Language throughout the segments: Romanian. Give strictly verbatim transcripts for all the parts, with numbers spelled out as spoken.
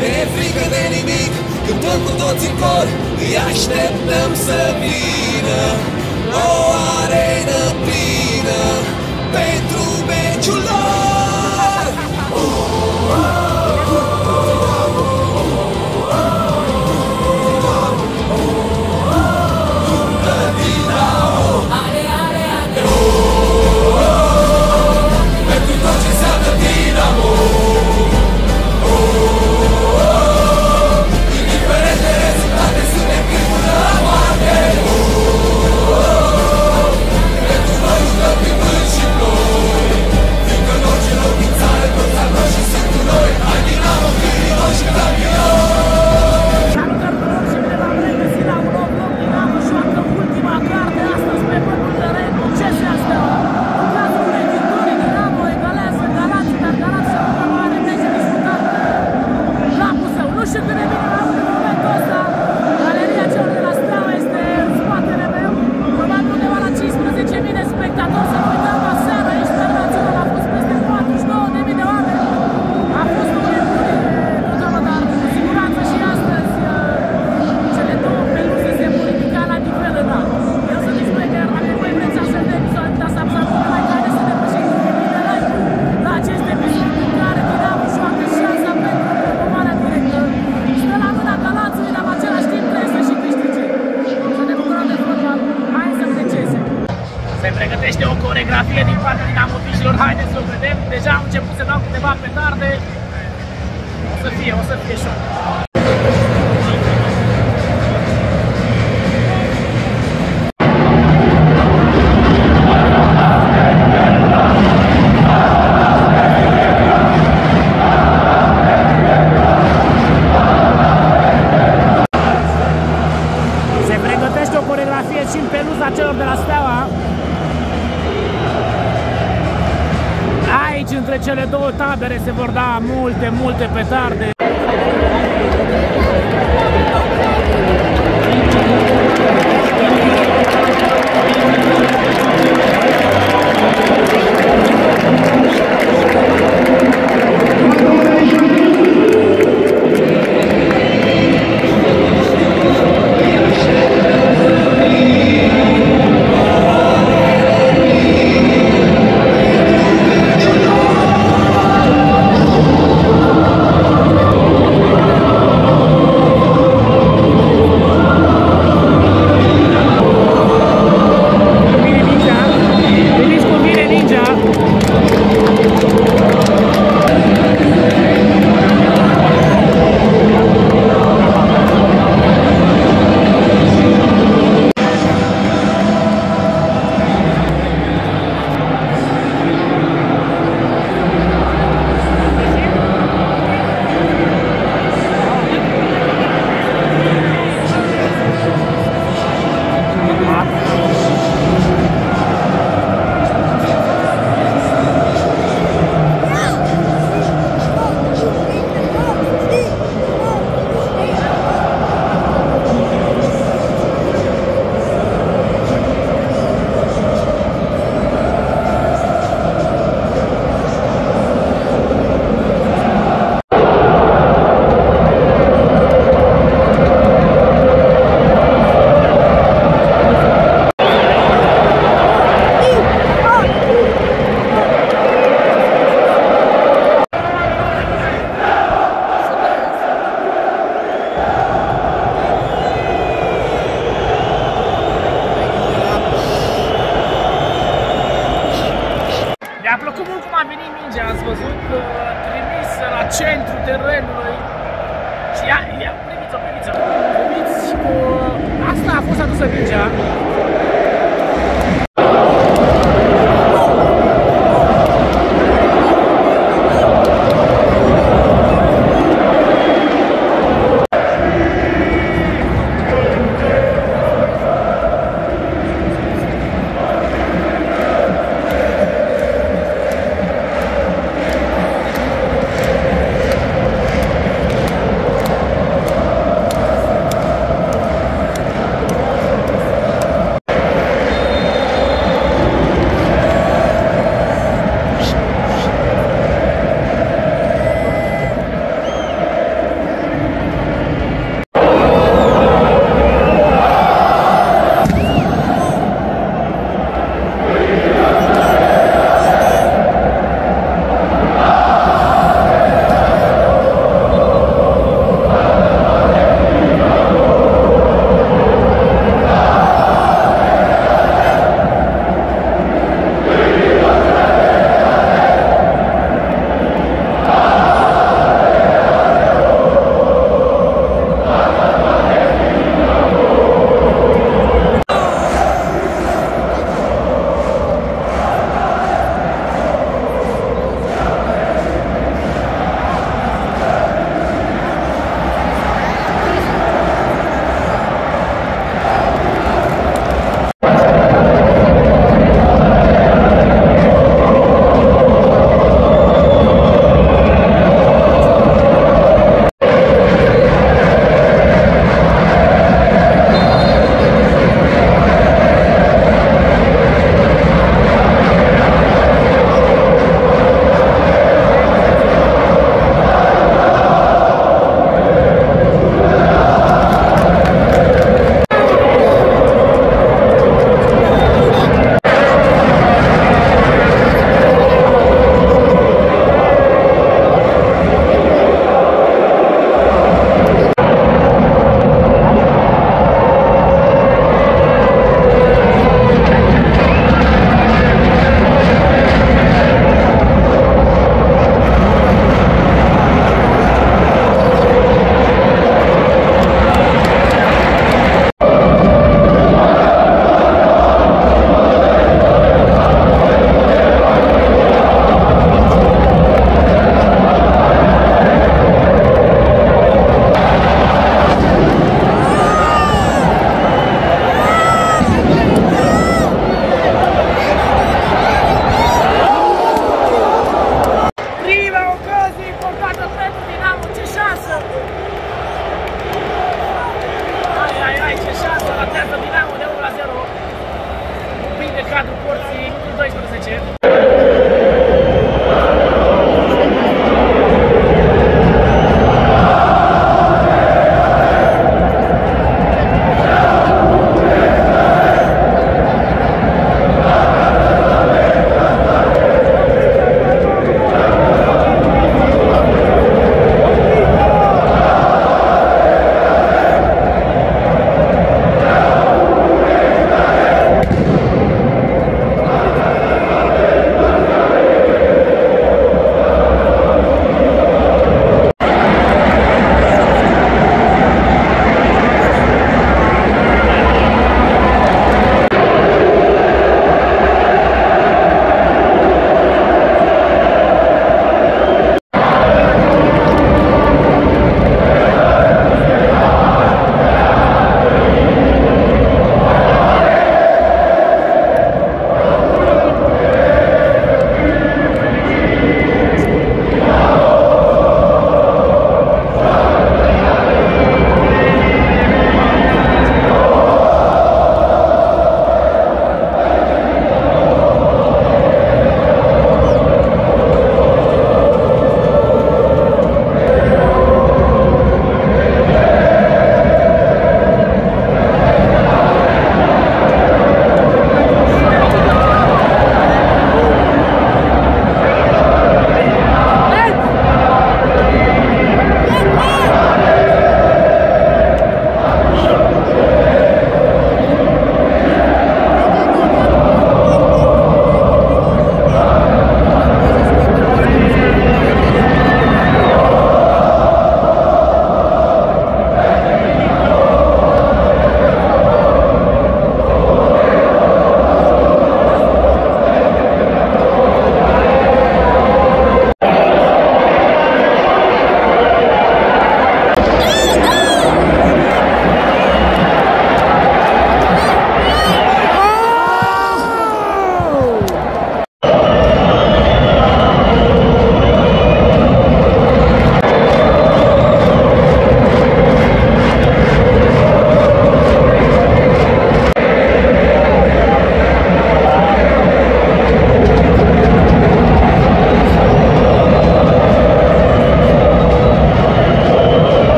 Ne frică de nimic, cântăm cu toți în cor, îi așteptăm să vină o arenă plină pentru meciul lor. Este o coreografie din partea dinamovișilor, haideți să o vedem, deja am început să dau câteva petarde, o să fie, o să fie șoc. Se pregătește o coreografie și în peluza celor de la Steaua. Aici, între cele două tabere, se vor da multe, multe petarde. Centrul terenului și ia, ia, priviți-o, priviți-o, priviți cu... Asta a fost adusă mingea.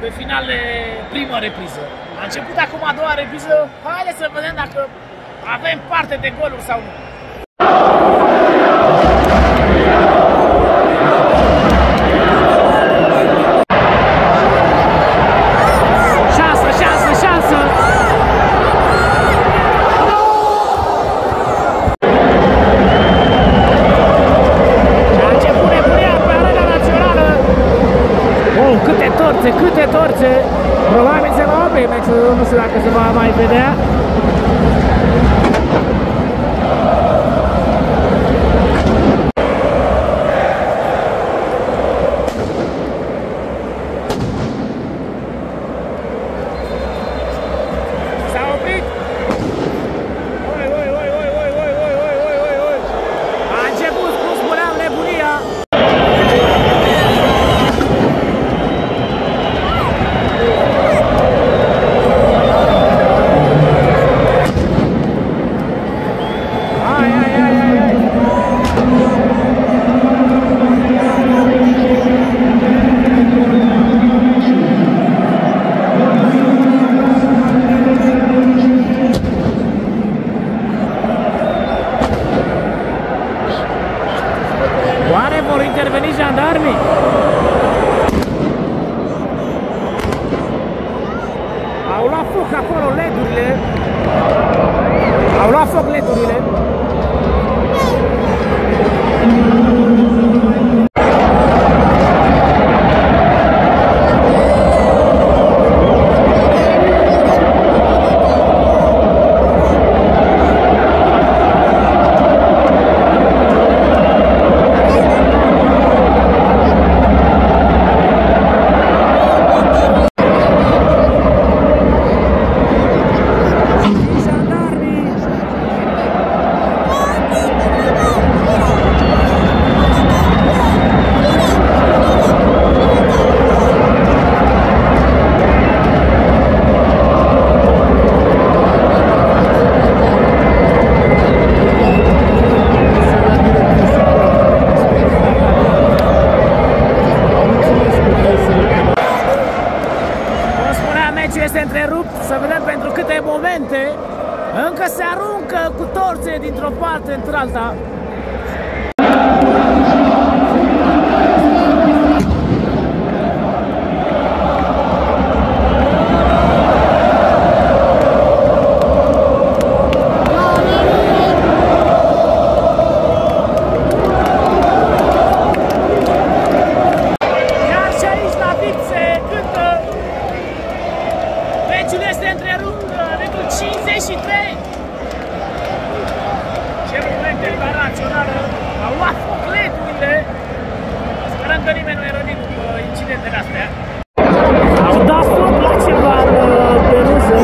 pe final de prima repriză. A început acum a doua repriză, haideți să vedem dacă avem parte de goluri sau nu. Câte torțe! Probabil se va opri meciul, nu știu dacă se va mai vedea. S-a oprit! Oi, oi, oi, oi, oi, oi, oi, oi, oi, oi! A început, cum spuneam, nebunia! Încă se aruncă cu torțe dintr-o parte într-alta. Au luat foc ledurile. Sperăm că nimeni nu e rănit cu incidentele astea. Au dat foc la ceva pe râză.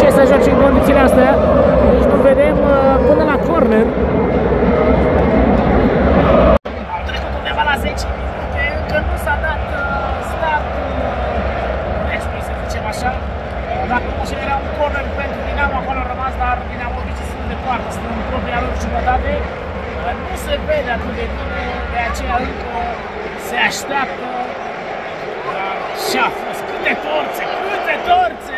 Ce să joci în condițiile astea? Deci nu vedem până la corner. Au trecut undeva la zece minute, încă nu s-a dat startul meciului, să zicem așa. Dacă nu și era un corner pentru Dinamo, acolo a rămas, dar Dinamo de sunt departe, sunt în propria lor jumătate. Nu se vede atât de bine, de aceea încă se așteaptă. Și a fost câte torțe, câte torțe!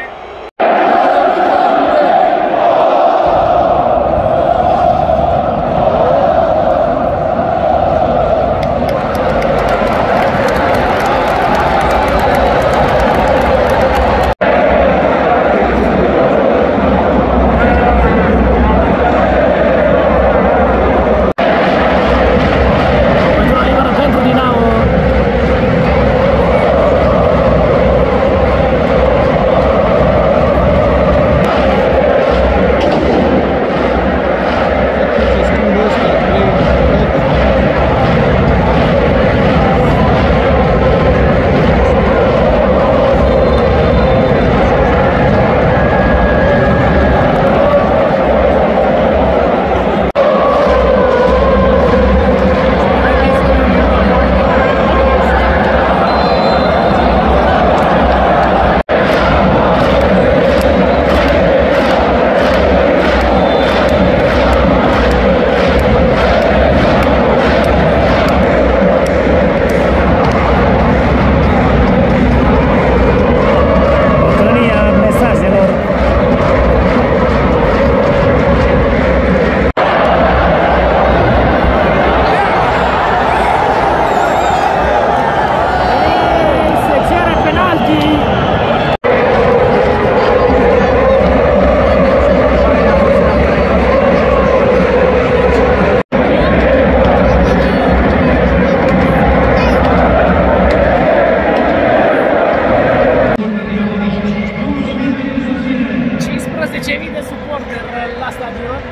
zece mii de suporteri la stadion.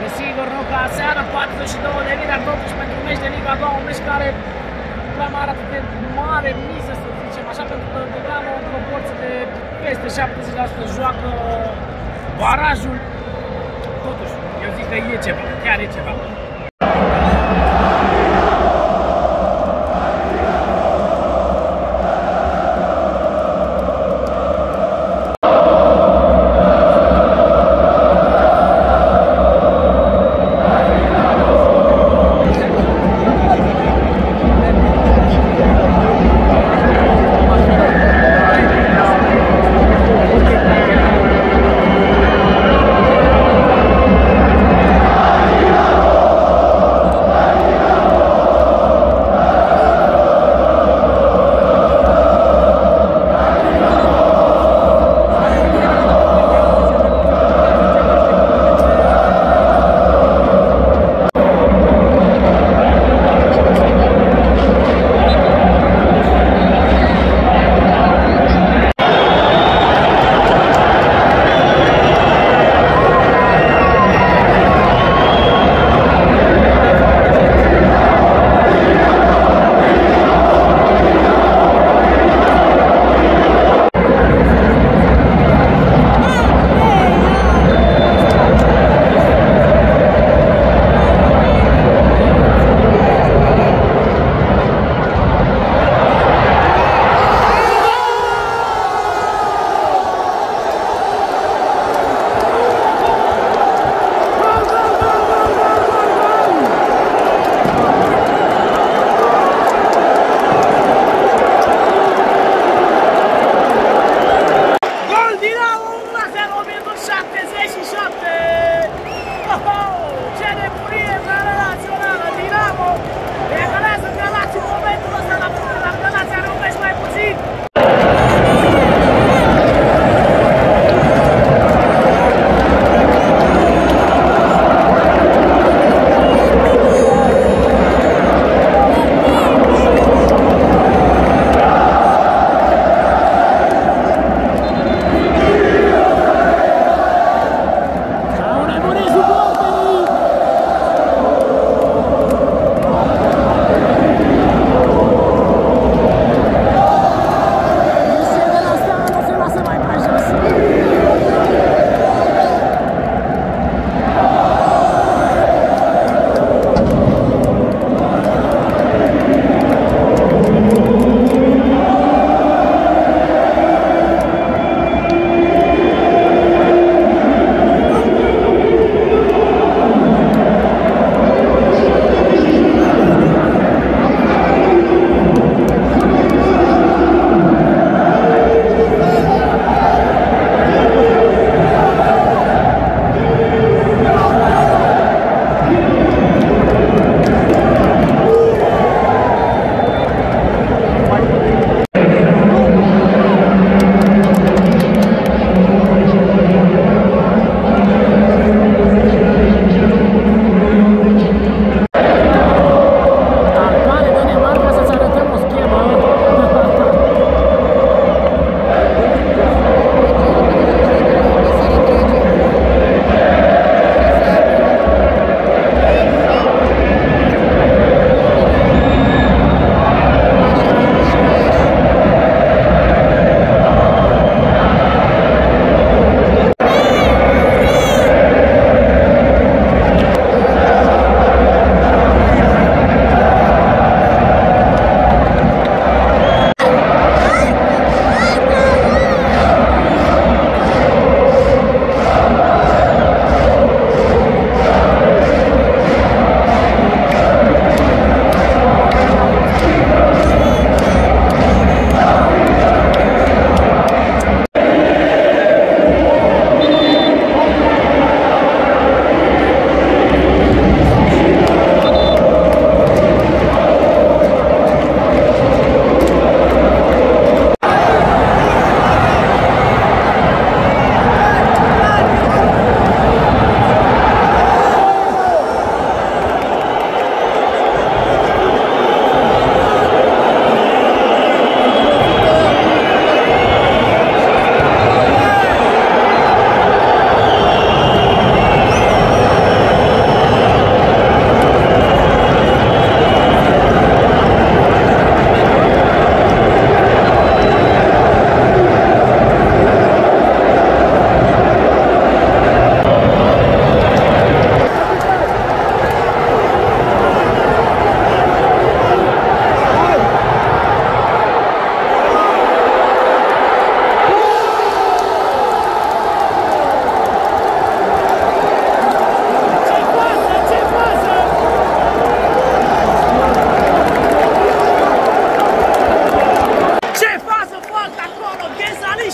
Desigur, nu ca aseară, patruzeci și două de mii, dar totuși pentru meci de Liga a doua, un meci care nu prea mai are atât de mare miză, să zicem așa, pentru că Dinamo, în proporție de peste șaptezeci la sută, joacă barajul. Totuși, eu zic că e ceva, chiar e ceva.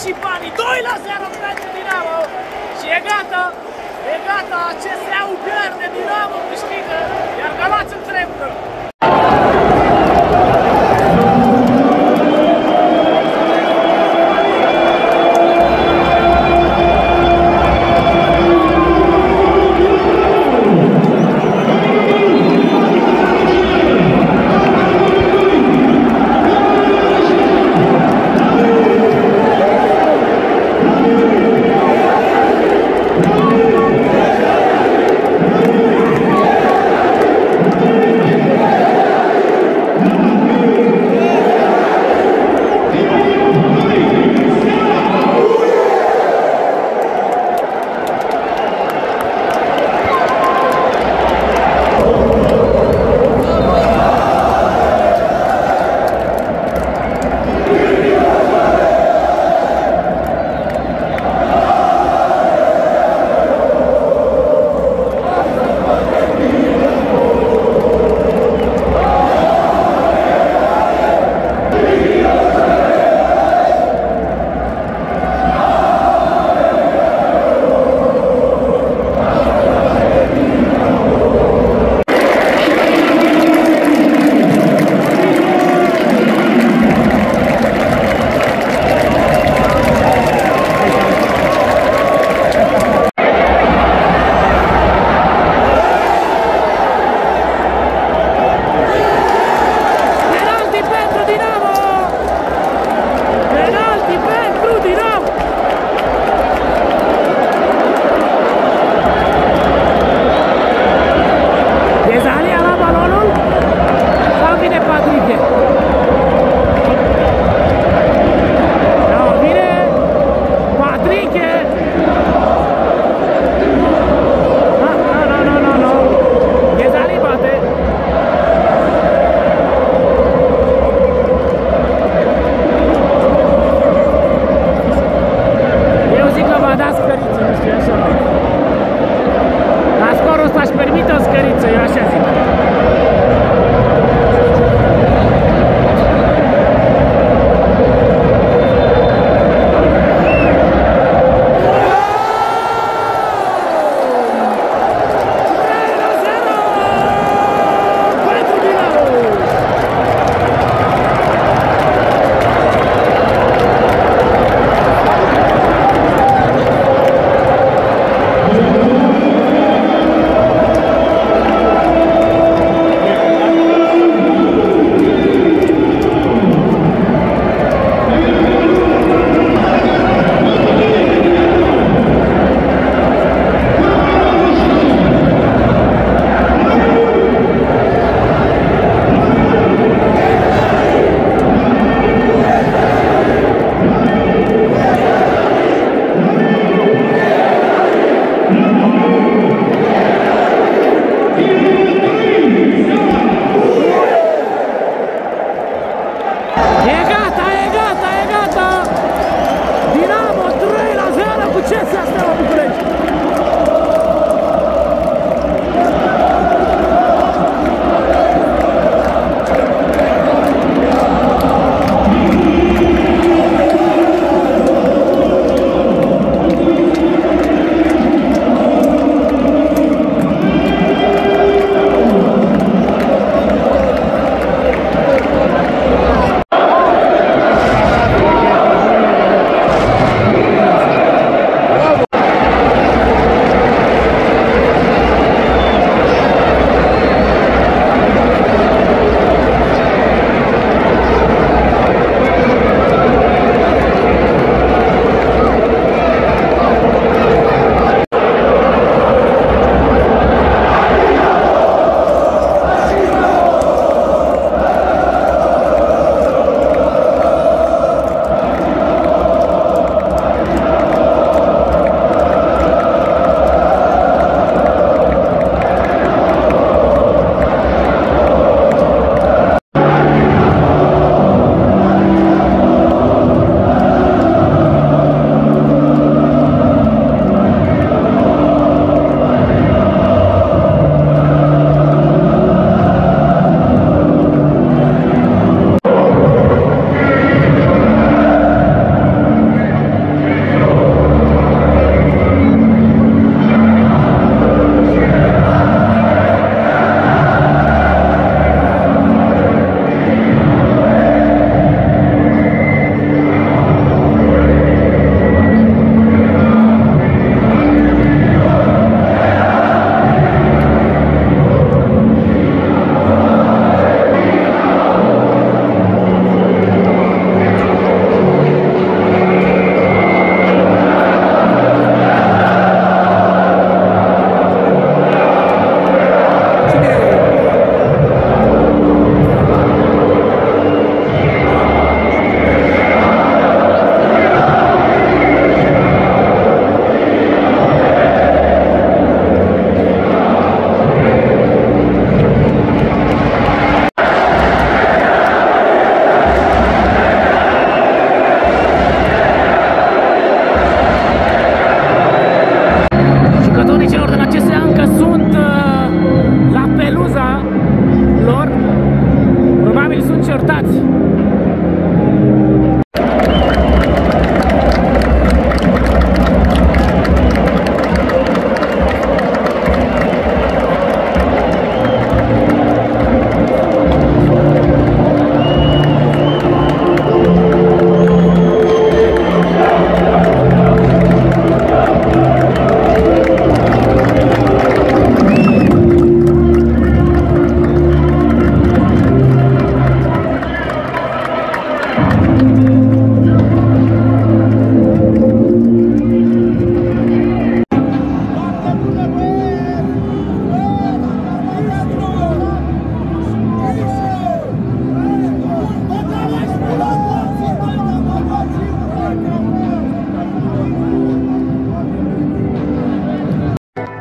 și banii, doi la zero pentru Dinamo și e gata, e gata, C S A-ul pierde, Dinamo câștigă, iar Galați întreabă. Yeah.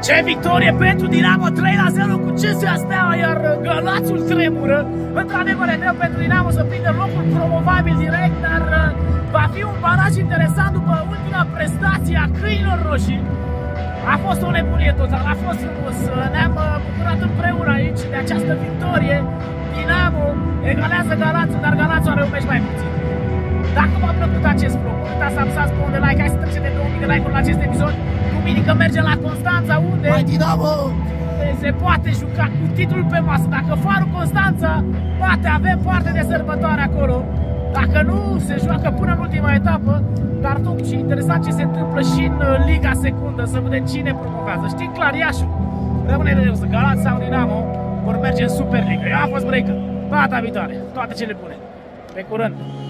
Ce victorie pentru Dinamo, trei la zero cu C S A Steaua, iar Galațul tremură. Într-adevăr e greu pentru Dinamo să prindă locul promovabil direct, dar va fi un baraj interesant după ultima prestație a Câinilor Roșii. A fost o nebunie totală, a fost frumos, ne-am bucurat împreună aici de această victorie. Dinamo egalează Galațul, dar Galațul are un meci mai puțin. Dacă v-a plăcut acest vlog, nu uitați să apăsați pe un de like, hai să trecem de două mii de like-uri la acest episod. Duminică mergem la Constanța, unde se poate juca cu titlul pe masă. Dacă Farul Constanța poate, avem parte de sărbătoare acolo. Dacă nu, se joacă până în ultima etapă, dar totuși e interesant ce se întâmplă și în Liga Secundă, să vedem cine promovează. Știi, clar, Iașul rămâne de jos, Galați sau Dinamo vor merge în Superliga. A fost break-ul. Data viitoare, toate cele bune. Pe curând!